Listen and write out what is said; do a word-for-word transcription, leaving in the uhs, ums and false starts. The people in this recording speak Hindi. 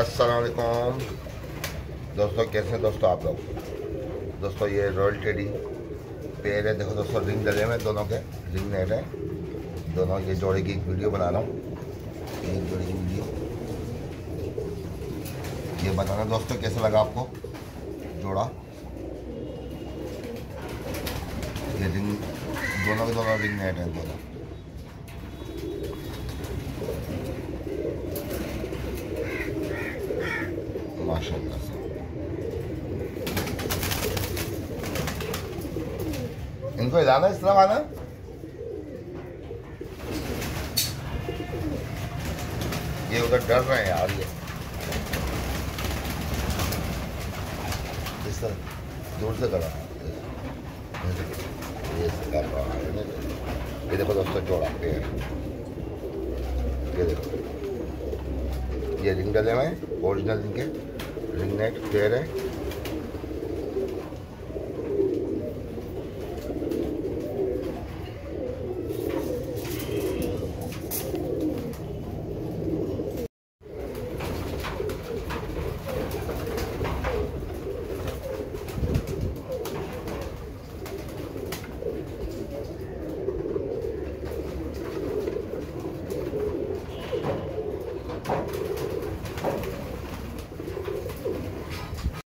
अस्सलाम वालेकुम दोस्तों, कैसे हैं दोस्तों आप लोग। दोस्तों ये रॉयल टेडी पेयर है, देखो दोस्तों रिंग डले हुए दोनों के, रिंग नेट है दोनों। ये जोड़े की एक वीडियो बना रहा हूँ, एक जोड़े की वीडियो ये बताना दोस्तों कैसा लगा आपको जोड़ा। ये रिंग दोनों के दोनों रिंग नेट है दोनों। इनको हिलाना इस तरह आना, ये उधर डर रहे हैं यार, ये इस तरह दूर से करा। ये देखो दोस्तों जोड़ा पेड़, ये देखो ये रिंग डले हुए हैं ओरिजिनल, इनके रिंग नेट पेड़ है।